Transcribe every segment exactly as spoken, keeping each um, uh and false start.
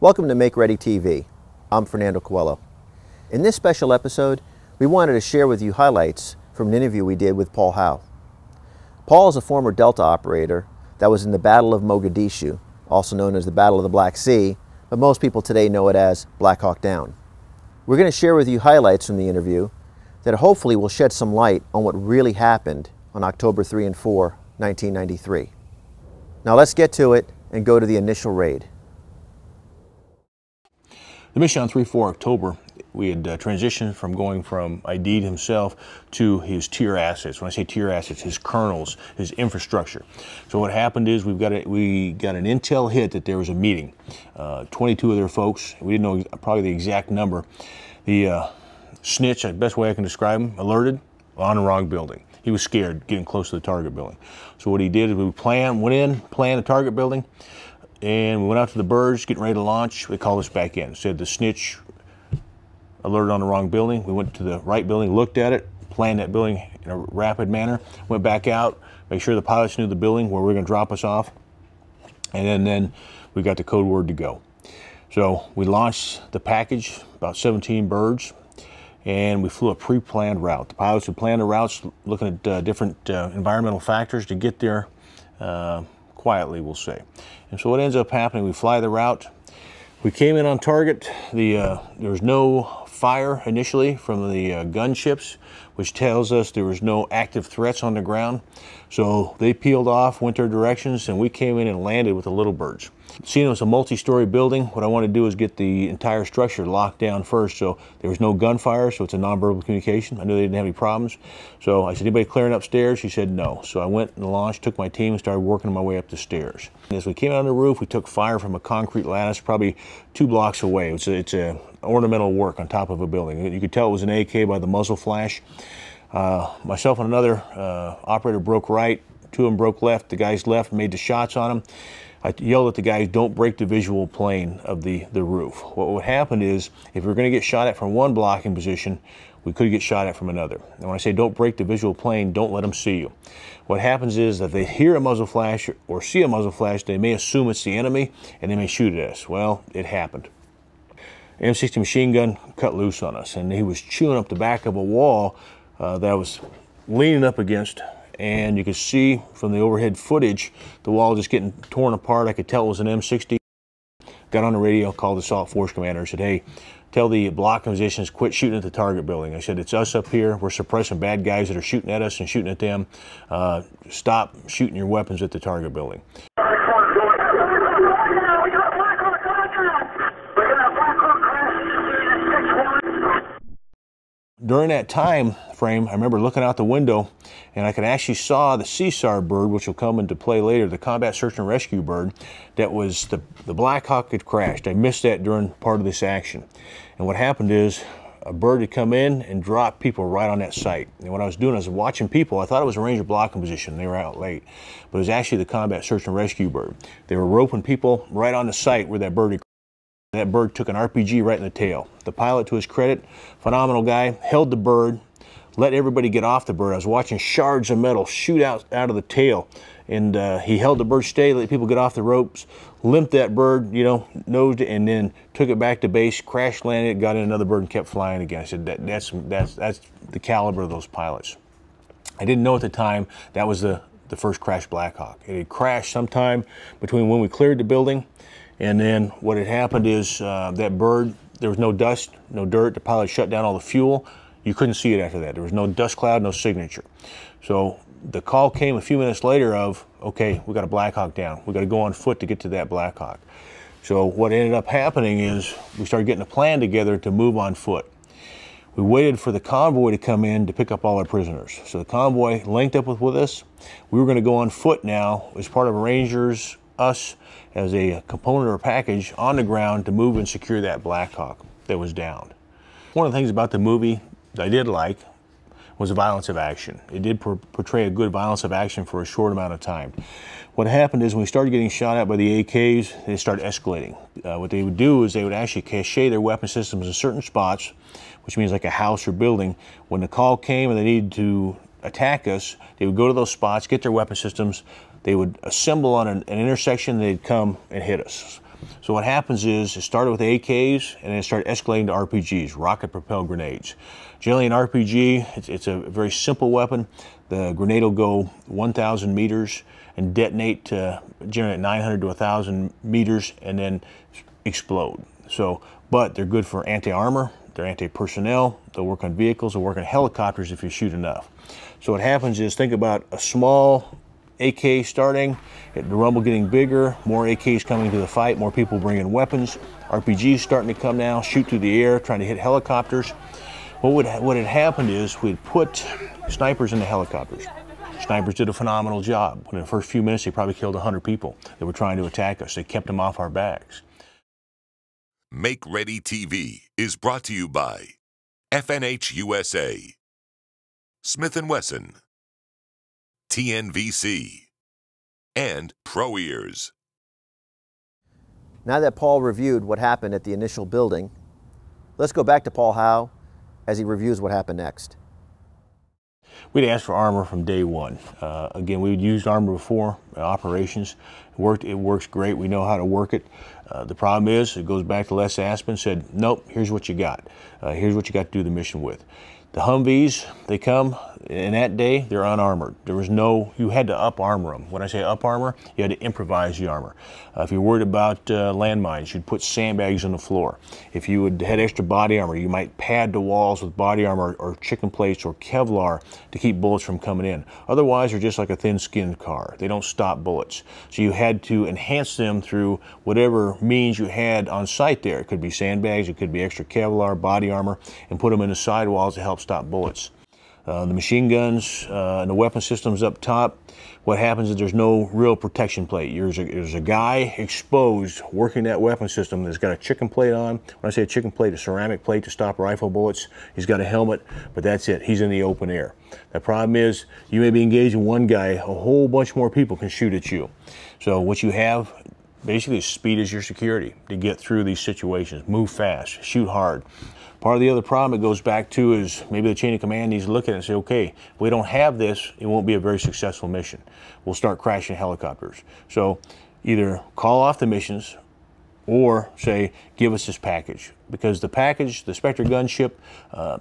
Welcome to Make Ready T V. I'm Fernando Coelho. In this special episode, we wanted to share with you highlights from an interview we did with Paul Howe. Paul is a former Delta operator that was in the Battle of Mogadishu, also known as the Battle of the Black Sea, but most people today know it as Black Hawk Down. We're going to share with you highlights from the interview that hopefully will shed some light on what really happened on October third and fourth, nineteen ninety-three. Now let's get to it and go to the initial raid. The mission on three four October, we had uh, transitioned from going from Aidid himself to his tier assets. When I say tier assets, his colonels, his infrastructure. So what happened is we've got a, we got an intel hit that there was a meeting. Uh, twenty-two of their folks, we didn't know probably the exact number. The uh, snitch, the best way I can describe him, alerted on the wrong building. He was scared getting close to the target building. So what he did is we planned, went in, planned the target building, and we went out to the birds, getting ready to launch. They called us back in. Said the snitch alerted on the wrong building. We went to the right building, looked at it, planned that building in a rapid manner, went back out, make sure the pilots knew the building where we were going to drop us off, and then, then we got the code word to go. So we launched the package, about seventeen birds, and we flew a pre-planned route. The pilots had planned the routes, looking at uh, different uh, environmental factors to get there uh, quietly, we'll say. And so what ends up happening, we fly the route. We came in on target. The, uh, there was no fire initially from the uh, gunships, which tells us there was no active threats on the ground. So they peeled off, went their directions, and we came in and landed with the little birds. Seeing it was a multi-story building, what I want to do is get the entire structure locked down first. So there was no gunfire, so it's a nonverbal communication. I knew they didn't have any problems. So I said, anybody clearing upstairs? She said no. So I went and launched, took my team, and started working my way up the stairs. And as we came out on the roof, we took fire from a concrete lattice probably two blocks away. It's a, it's a ornamental work on top of a building. You could tell it was an A K by the muzzle flash. Uh, myself and another uh, operator broke right. Two of them broke left. The guys left, made the shots on them. I yelled at the guys, don't break the visual plane of the, the roof. What would happen is, if we were going to get shot at from one blocking position, we could get shot at from another. And when I say don't break the visual plane, don't let them see you. What happens is that if they hear a muzzle flash or see a muzzle flash, they may assume it's the enemy and they may shoot at us. Well, it happened. M sixty machine gun cut loose on us, and he was chewing up the back of a wall uh, that I was leaning up against. And you could see from the overhead footage, the wall just getting torn apart. I could tell it was an M sixty. Got on the radio, called the assault force commander, said, hey, tell the block musicians, quit shooting at the target building. I said, it's us up here. We're suppressing bad guys that are shooting at us and shooting at them. Uh, stop shooting your weapons at the target building. During that time frame, I remember looking out the window, and I could actually saw the C SAR bird, which will come into play later, the combat search and rescue bird, that was the, the Black Hawk had crashed. I missed that during part of this action. And what happened is a bird had come in and dropped people right on that site. And what I was doing, I was watching people. I thought it was a Ranger blocking position. They were out late. But it was actually the combat search and rescue bird. They were roping people right on the site where that bird had crashed. That bird took an R P G right in the tail. The pilot, to his credit, phenomenal guy, held the bird, let everybody get off the bird. I was watching shards of metal shoot out, out of the tail, and uh, he held the bird steady, let people get off the ropes, limped that bird, you know, nosed it, and then took it back to base, crash landed, got in another bird, and kept flying again. I said, that, that's, that's, that's the caliber of those pilots. I didn't know at the time that was the, the first crash Black Hawk. It had crashed sometime between when we cleared the building. And then what had happened is uh, that bird, there was no dust, no dirt. The pilot shut down all the fuel. You couldn't see it after that. There was no dust cloud, no signature. So the call came a few minutes later of, okay, we got a Black Hawk down. We got to go on foot to get to that Black Hawk. So what ended up happening is we started getting a plan together to move on foot. We waited for the convoy to come in to pick up all our prisoners. So the convoy linked up with, with us. We were going to go on foot now as part of Rangers, us, as a component or package on the ground to move and secure that Black Hawk that was downed. One of the things about the movie that I did like was the violence of action. It did portray a good violence of action for a short amount of time. What happened is when we started getting shot at by the A Ks, they started escalating. Uh, what they would do is they would actually cache their weapon systems in certain spots, which means like a house or building. When the call came and they needed to attack us, they would go to those spots, get their weapon systems, they would assemble on an, an intersection, they'd come and hit us. So what happens is it started with A Ks and then it started escalating to R P Gs, rocket-propelled grenades. Generally an R P G, it's, it's a very simple weapon. The grenade will go one thousand meters and detonate to generally nine hundred to one thousand meters and then explode. So, but they're good for anti-armor, they're anti-personnel, they'll work on vehicles, they'll work on helicopters if you shoot enough. So what happens is, think about a small A K starting, the rumble getting bigger, more A Ks coming to the fight, more people bringing weapons, R P Gs starting to come now, shoot through the air, trying to hit helicopters. What, would, what had happened is we'd put snipers in the helicopters. Snipers did a phenomenal job. In the first few minutes, they probably killed one hundred people that were trying to attack us. They kept them off our backs. Make Ready T V is brought to you by F N H U S A, Smith and Wesson, T N V C, and Pro Ears. Now that Paul reviewed what happened at the initial building, let's go back to Paul Howe as he reviews what happened next. We'd asked for armor from day one. Uh, again, we'd used armor before uh, operations. It worked. It works great. We know how to work it. Uh, the problem is, it goes back to Les Aspin, said, nope, here's what you got. Uh, here's what you got to do the mission with. The Humvees, they come, and that day, they're unarmored. There was no, you had to up-armor them. When I say up-armor, you had to improvise the armor. Uh, if you're worried about uh, landmines, you'd put sandbags on the floor. If you would had extra body armor, you might pad the walls with body armor or chicken plates or Kevlar to keep bullets from coming in. Otherwise, they're just like a thin-skinned car. They don't stop bullets. So you had to enhance them through whatever means you had on site there. It could be sandbags, it could be extra Kevlar, body armor, and put them in the sidewalls to help stop bullets. Uh, the machine guns uh, and the weapon systems up top, what happens is there's no real protection plate. There's a, there's a guy exposed working that weapon system that's got a chicken plate on. When I say a chicken plate, a ceramic plate to stop rifle bullets. He's got a helmet, but that's it. He's in the open air. The problem is you may be engaging one guy, a whole bunch more people can shoot at you. So what you have basically is speed is your security to get through these situations. Move fast, shoot hard. Part of the other problem it goes back to is maybe the chain of command needs to look at it and say, okay, if we don't have this, it won't be a very successful mission. We'll start crashing helicopters. So either call off the missions or say, give us this package. Because the package, the Spectre gunship, uh,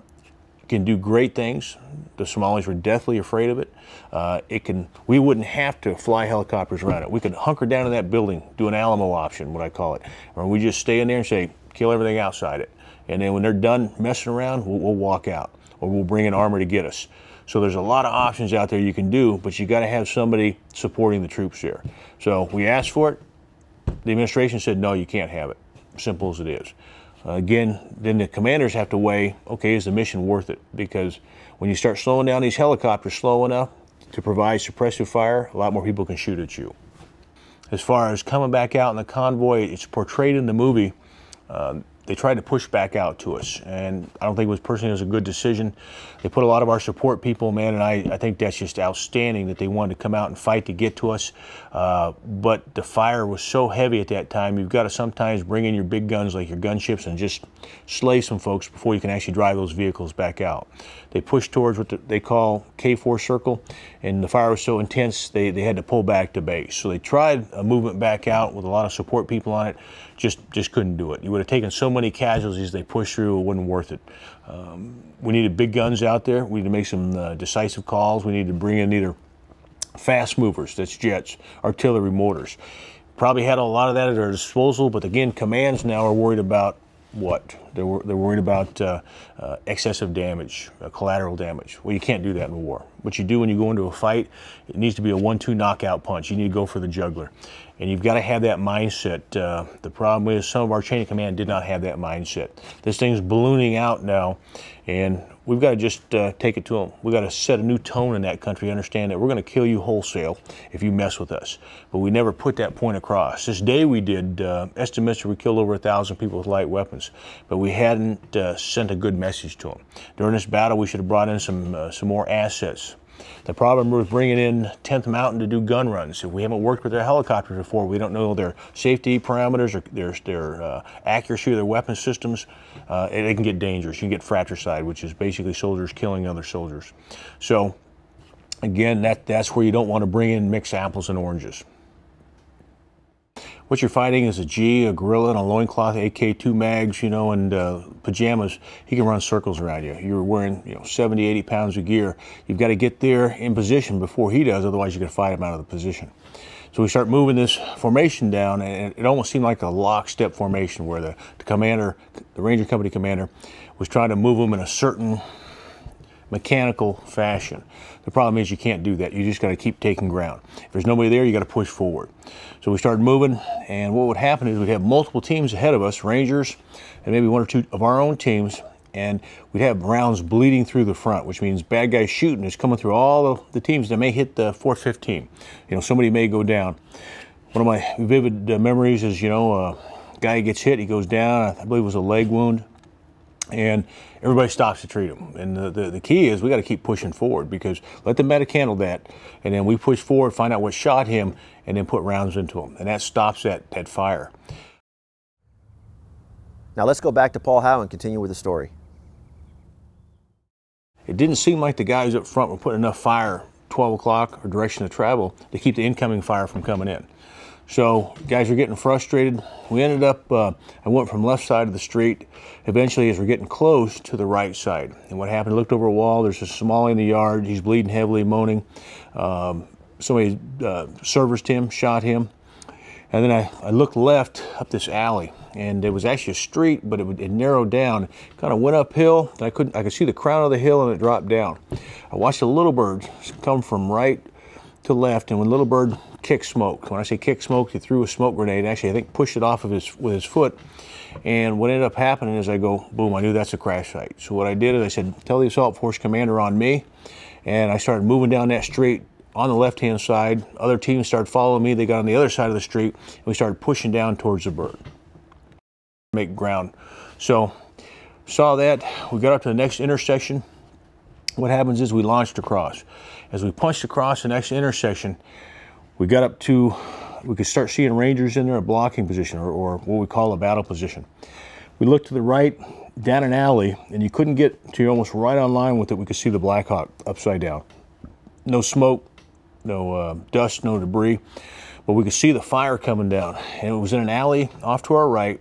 can do great things. The Somalis were deathly afraid of it. Uh, it can, we wouldn't have to fly helicopters around it. We could hunker down in that building, do an Alamo option, what I call it. Or we just stay in there and say, kill everything outside it. And then when they're done messing around, we'll, we'll walk out, or we'll bring an armor to get us. So there's a lot of options out there you can do, but you got to have somebody supporting the troops there. So we asked for it. The administration said, no, you can't have it. Simple as it is. Uh, again, then the commanders have to weigh, okay, is the mission worth it? Because when you start slowing down these helicopters slow enough to provide suppressive fire, a lot more people can shoot at you. As far as coming back out in the convoy, it's portrayed in the movie. Um, They tried to push back out to us, and I don't think it was personally it was a good decision. They put a lot of our support people, man, and I, I think that's just outstanding that they wanted to come out and fight to get to us. Uh, but the fire was so heavy at that time, you've got to sometimes bring in your big guns like your gunships and just slay some folks before you can actually drive those vehicles back out. They pushed towards what the, they call K four circle, and the fire was so intense they, they had to pull back to base. So they tried a movement back out with a lot of support people on it, just, just couldn't do it. You would have taken so many casualties they pushed through, it wasn't worth it. Um, we needed big guns out there. We needed to make some uh, decisive calls. We needed to bring in either fast movers, that's jets, artillery mortars. Probably had a lot of that at our disposal, but again, commands now are worried about what? They're, wor they're worried about uh, uh, excessive damage, uh, collateral damage. Well, you can't do that in war. What you do when you go into a fight, it needs to be a one two knockout punch. You need to go for the jugular. And you've got to have that mindset. Uh, the problem is some of our chain of command did not have that mindset. This thing's ballooning out now, and we've got to just uh, take it to them. We've got to set a new tone in that country, understand that we're going to kill you wholesale if you mess with us. But we never put that point across. This day we did, uh, estimates we killed over a thousand people with light weapons, but we hadn't uh, sent a good message to them. During this battle, we should have brought in some, uh, some more assets. The problem was bringing in tenth Mountain to do gun runs. If we haven't worked with their helicopters before, we don't know their safety parameters or their, their uh, accuracy of their weapon systems. Uh, and it can get dangerous. You can get fratricide, which is basically soldiers killing other soldiers. So, again, that, that's where you don't want to bring in mixed apples and oranges. What you're fighting is a G, a gorilla, and a loincloth, A K, two mags, you know, and uh, pajamas. He can run circles around you. You're wearing, you know, seventy, eighty pounds of gear. You've got to get there in position before he does, otherwise you're going to fight him out of the position. So we start moving this formation down, and it almost seemed like a lockstep formation where the, the commander, the Ranger Company commander, was trying to move them in a certain mechanical fashion. The problem is you can't do that. You just got to keep taking ground. If there's nobody there, you got to push forward. So we started moving, and what would happen is we'd have multiple teams ahead of us, Rangers, and maybe one or two of our own teams, and we'd have rounds bleeding through the front, which means bad guys shooting is coming through all of the teams that may hit the fourth, fifth team. You know, somebody may go down. One of my vivid uh, memories is, you know, a guy gets hit, he goes down, I believe it was a leg wound, and everybody stops to treat them. And the, the, the key is we got to keep pushing forward, because let the medic handle that, and then we push forward, find out what shot him, and then put rounds into him. And that stops that, that fire. Now let's go back to Paul Howe and continue with the story. It didn't seem like the guys up front were putting enough fire, twelve o'clock or direction of travel, to keep the incoming fire from coming in. So guys were getting frustrated. We ended up, uh, I went from left side of the street, eventually as we're getting close to the right side. And what happened, I looked over a wall, there's a Somali in the yard, he's bleeding heavily, moaning. Um, somebody uh, serviced him, shot him. And then I, I looked left up this alley, and it was actually a street, but it, would, it narrowed down, kind of went uphill, and I, couldn't, I could see the crown of the hill and it dropped down. I watched a little bird come from right to left, and when little bird kick smoke. When I say kick smoke, he threw a smoke grenade. Actually, I think pushed it off of his with his foot. And what ended up happening is I go, boom, I knew that's a crash site. So what I did is I said, tell the assault force commander on me. And I started moving down that street on the left-hand side. Other teams started following me. They got on the other side of the street. And we started pushing down towards the bird. Make ground. So saw that. We got up to the next intersection. What happens is we launched across. As we punched across the next intersection, we got up to, we could start seeing Rangers in there, a blocking position, or, or what we call a battle position. We looked to the right, down an alley, and you couldn't get to, almost right on line with it. We could see the Black Hawk upside down. No smoke, no uh, dust, no debris, but we could see the fire coming down. And it was in an alley off to our right.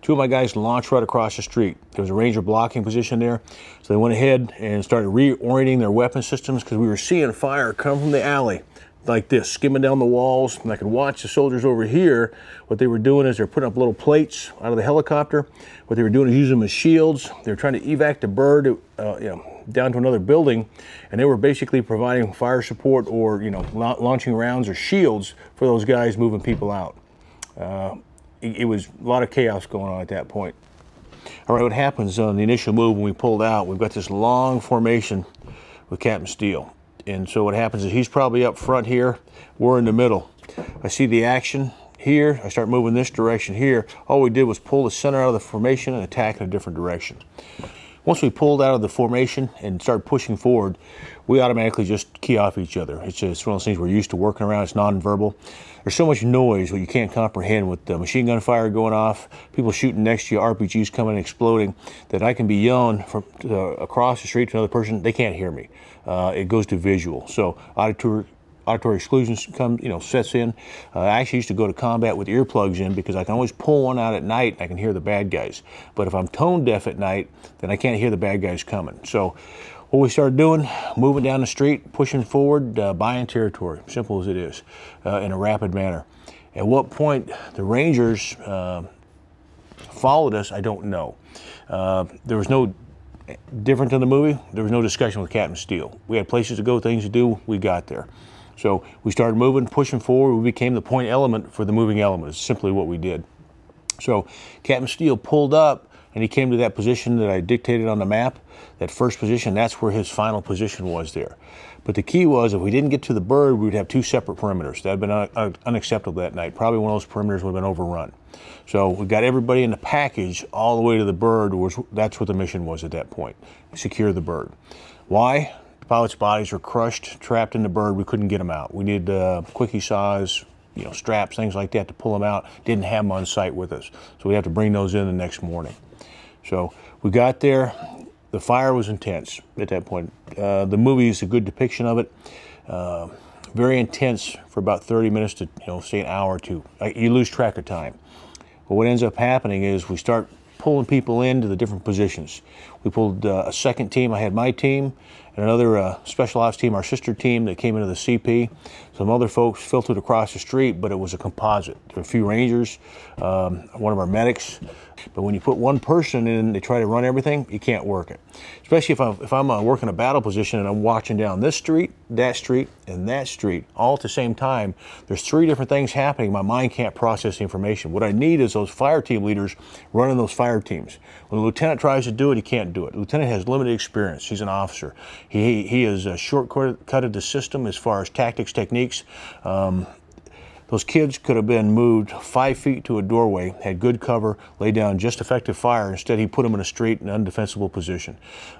Two of my guys launched right across the street. There was a Ranger blocking position there. So they went ahead and started reorienting their weapon systems, because we were seeing fire come from the alley like this, skimming down the walls, and I could watch the soldiers over here. What they were doing is they're putting up little plates out of the helicopter. What they were doing is using them as shields. They were trying to evac the bird uh, you know, down to another building, and they were basically providing fire support, or you know, la launching rounds or shields for those guys moving people out. Uh, it, it was a lot of chaos going on at that point. All right, what happens on the initial move when we pulled out, we've got this long formation with Captain Steele. And so what happens is he's probably up front here. We're in the middle. I see the action here. I start moving this direction here. All we did was pull the center out of the formation and attack in a different direction. Once we pulled out of the formation and started pushing forward, we automatically just key off each other. It's just one of those things we're used to working around. It's nonverbal. There's so much noise that you can't comprehend, with the machine gun fire going off, people shooting next to you, R P Gs coming and exploding, that I can be yelling from uh, across the street to another person. They can't hear me. Uh, it goes to visual. So auditory, auditory exclusion comes, you know, sets in. Uh, I actually used to go to combat with earplugs in, because I can always pull one out at night and I can hear the bad guys. But if I'm tone deaf at night, then I can't hear the bad guys coming. So what we started doing, moving down the street, pushing forward, uh, buying territory, simple as it is, uh, in a rapid manner. At what point the Rangers uh, followed us, I don't know. Uh, there was no different than the movie. There was no discussion with Captain Steele. We had places to go, things to do, we got there. So we started moving, pushing forward. We became the point element for the moving element. It's simply what we did. So Captain Steele pulled up, and he came to that position that I dictated on the map, that first position. That's where his final position was there. But the key was, if we didn't get to the bird, we would have two separate perimeters. That had been un un unacceptable that night. Probably one of those perimeters would have been overrun. So we got everybody in the package all the way to the bird. Was, that's what the mission was at that point, secure the bird. Why? The pilots' bodies were crushed, trapped in the bird. We couldn't get them out. We needed uh, quickie saws, you know, straps, things like that to pull them out. Didn't have them on site with us. So we have to bring those in the next morning. So we got there. The fire was intense at that point. Uh, the movie is a good depiction of it. Uh, very intense for about thirty minutes to, you know, say an hour or two. You lose track of time. But what ends up happening is we start pulling people into the different positions. We pulled uh, a second team. I had my team and another uh, special ops team, our sister team, that came into the C P. Some other folks filtered across the street, but it was a composite. There were a few Rangers, um, one of our medics. But when you put one person in, they try to run everything, you can't work it. Especially if I'm, if I'm uh, working a battle position and I'm watching down this street, that street, and that street, all at the same time, there's three different things happening. My mind can't process the information. What I need is those fire team leaders running those fire teams. When the lieutenant tries to do it, he can't do it. The lieutenant has limited experience. He's an officer. He, he is uh, short-cutted the system as far as tactics, techniques. Um, Those kids could have been moved five feet to a doorway, had good cover, laid down just effective fire. Instead, he put them in a street in an undefensible position.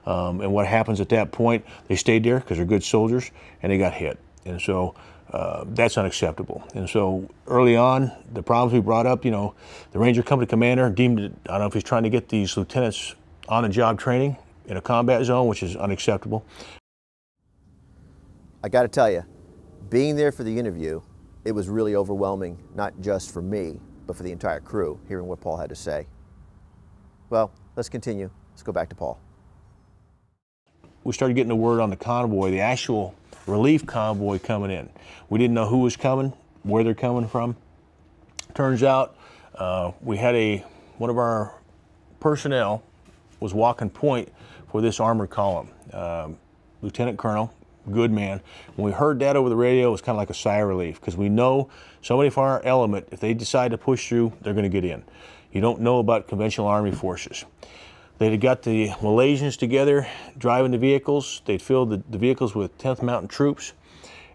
Um, and what happens at that point, they stayed there because they're good soldiers, and they got hit. And so uh, that's unacceptable. And so early on, the problems we brought up, you know, the Ranger Company commander deemed it, I don't know if he's trying to get these lieutenants on a job training in a combat zone, which is unacceptable. I got to tell you, being there for the interview, it was really overwhelming, not just for me, but for the entire crew, hearing what Paul had to say. Well, let's continue. Let's go back to Paul. We started getting the word on the convoy, the actual relief convoy coming in. We didn't know who was coming, where they're coming from. Turns out uh, we had a, one of our personnel was walking point for this armored column. Uh, Lieutenant Colonel, good man. When we heard that over the radio, it was kind of like a sigh of relief, because we know somebody from our element, if they decide to push through, they're going to get in. You don't know about conventional Army forces. They'd got the Malaysians together driving the vehicles. They'd filled the, the vehicles with tenth Mountain troops,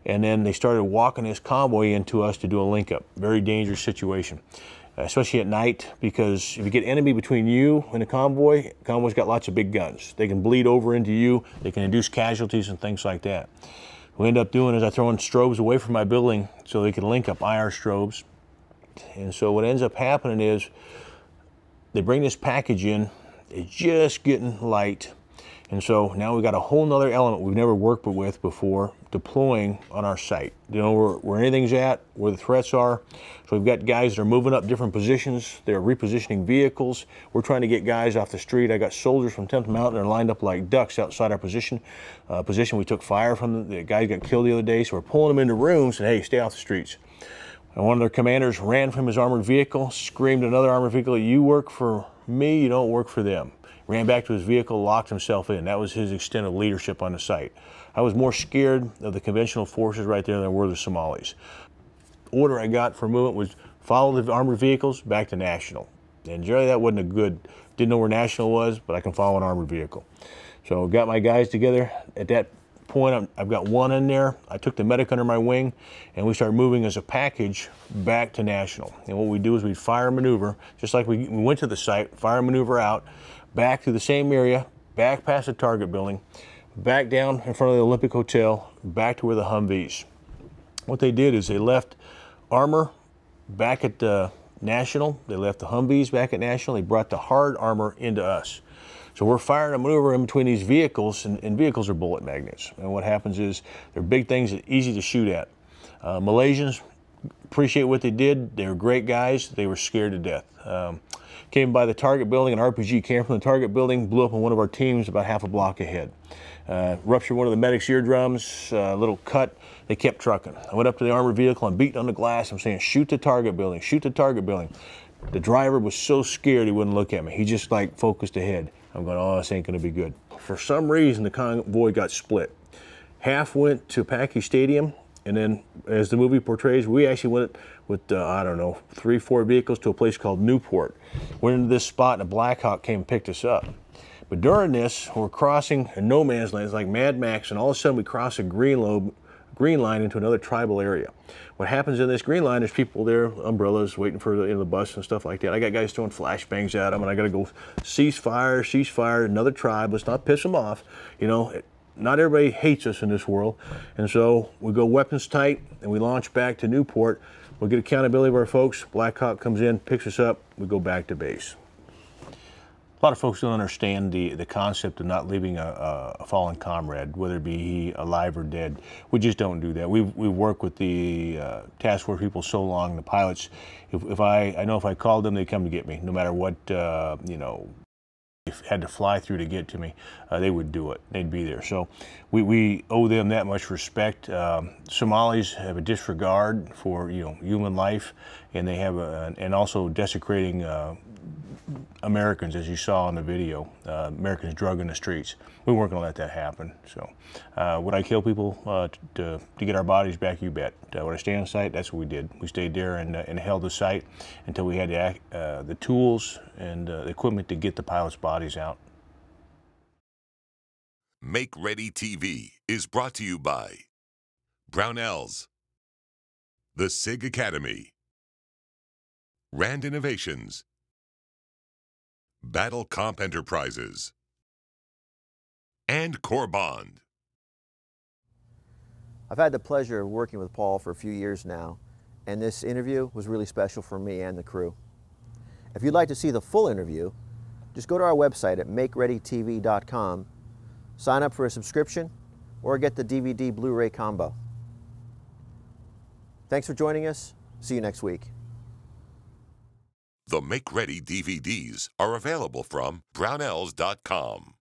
and then they started walking this convoy into us to do a link-up. Very dangerous situation, especially at night, because if you get enemy between you and the convoy, convoy's got lots of big guns. They can bleed over into you, they can induce casualties and things like that. What we end up doing is I throwing strobes away from my building so they can link up I R strobes. And so what ends up happening is they bring this package in, it's just getting light. And so now we've got a whole nother element we've never worked with before deploying on our site. You know where, where anything's at, where the threats are. So we've got guys that are moving up different positions. They're repositioning vehicles. We're trying to get guys off the street. I got soldiers from tenth Mountain. They're lined up like ducks outside our position. Uh, position we took fire from. The, the guy got killed the other day. So we're pulling them into rooms and, hey, stay off the streets. And one of their commanders ran from his armored vehicle, screamed at another armored vehicle, "You work for me, you don't work for them." Ran back to his vehicle, locked himself in. That was his extent of leadership on the site. I was more scared of the conventional forces right there than were the Somalis. The order I got for movement was follow the armored vehicles back to National. And generally that wasn't a good, didn't know where National was, but I can follow an armored vehicle. So got my guys together. At that point, I'm, I've got one in there. I took the medic under my wing, and we started moving as a package back to National. And what we do is we fire maneuver, just like we, we went to the site, fire maneuver out, back through the same area, back past the target building, back down in front of the Olympic Hotel, back to where the Humvees. What they did is they left armor back at the National, they left the Humvees back at National, they brought the hard armor into us. So we're firing a maneuver in between these vehicles, and, and vehicles are bullet magnets. And what happens is they're big things that are easy to shoot at. Uh, Malaysians, appreciate what they did. They were great guys. They were scared to death. Um, Came by the target building, an R P G came from the target building, blew up on one of our teams about half a block ahead. Uh, ruptured one of the medic's eardrums, a uh, little cut. They kept trucking. I went up to the armored vehicle and beat on the glass. I'm saying, shoot the target building, shoot the target building. The driver was so scared he wouldn't look at me. He just like focused ahead. I'm going, oh, this ain't going to be good. For some reason, the convoy got split. Half went to Packy Stadium And then, as the movie portrays, we actually went with, uh, I don't know, three, four vehicles to a place called Newport. Went into this spot, and a Black Hawk came and picked us up. But during this, we're crossing a no man's land. It's like Mad Max, and all of a sudden we cross a green lobe, green line into another tribal area. What happens in this green line is people there, umbrellas, waiting for the end of the bus and stuff like that. I got guys throwing flashbangs at them, and I got to go cease fire, cease fire, another tribe. Let's not piss them off, you know. It, Not everybody hates us in this world, and so we go weapons tight, and we launch back to Newport. We'll get accountability of our folks. Black Hawk comes in, picks us up. We go back to base. A lot of folks don't understand the, the concept of not leaving a, a fallen comrade, whether it be he alive or dead. We just don't do that. We've, we work with the uh, task force people so long, the pilots. If, if I, I know if I called them, they come to get me, no matter what, uh, you know, had to fly through to get to me, uh, they would do it. They'd be there. So we, we owe them that much respect. Um, Somalis have a disregard for, you know, human life, and they have a, and also desecrating uh, Americans, as you saw in the video, uh, Americans drugging the streets. We weren't going to let that happen. So uh, would I kill people uh, to, to get our bodies back? You bet. Uh, would I stay on site? That's what we did. We stayed there and, uh, and held the site until we had the, uh, the tools and uh, the equipment to get the pilots' bodies out. Make Ready T V is brought to you by Brownells, the SIG Academy, Rand Innovations, Battle Comp Enterprises, and Corbond. I've had the pleasure of working with Paul for a few years now, and this interview was really special for me and the crew. If you'd like to see the full interview, just go to our website at make ready T V dot com, sign up for a subscription, or get the D V D Blu-ray combo. Thanks for joining us. See you next week. The Make Ready D V Ds are available from Brownells dot com.